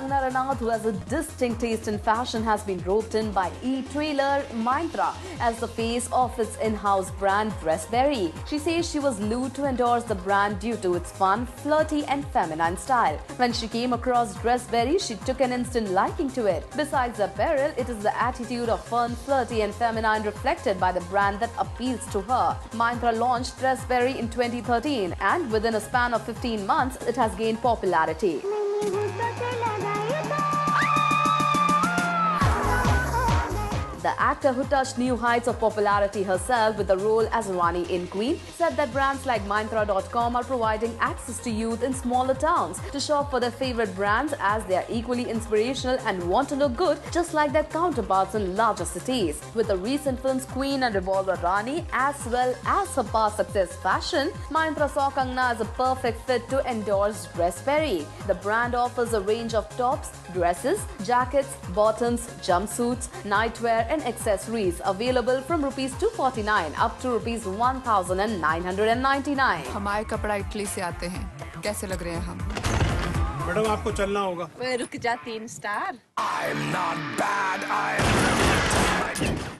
Kangana Ranaut, who has a distinct taste in fashion, has been roped in by e-trailer Myntra as the face of its in-house brand DressBerry. She says she was loath to endorse the brand due to its fun, flirty and feminine style. When she came across DressBerry, she took an instant liking to it. Besides the apparel, it is the attitude of fun, flirty and feminine reflected by the brand that appeals to her. Myntra launched DressBerry in 2013 and within a span of 15 months, it has gained popularity. The actor, who touched new heights of popularity herself with the role as Rani in Queen, said that brands like Myntra.com are providing access to youth in smaller towns to shop for their favorite brands, as they are equally inspirational and want to look good just like their counterparts in larger cities. With the recent films Queen and Revolver Rani, as well as her past success fashion, Myntra saw Kangana as a perfect fit to endorse DressBerry. The brand offers a range of tops, dresses, jackets, bottoms, jumpsuits, nightwear and accessories available from ₹249 up to ₹1,999. हमारे कपड़ा Italy से आते हैं। कैसे लग रहे हैं हम? मैडम आपको चलना होगा। मैं रुक जा 3 स्टार। I'm not bad.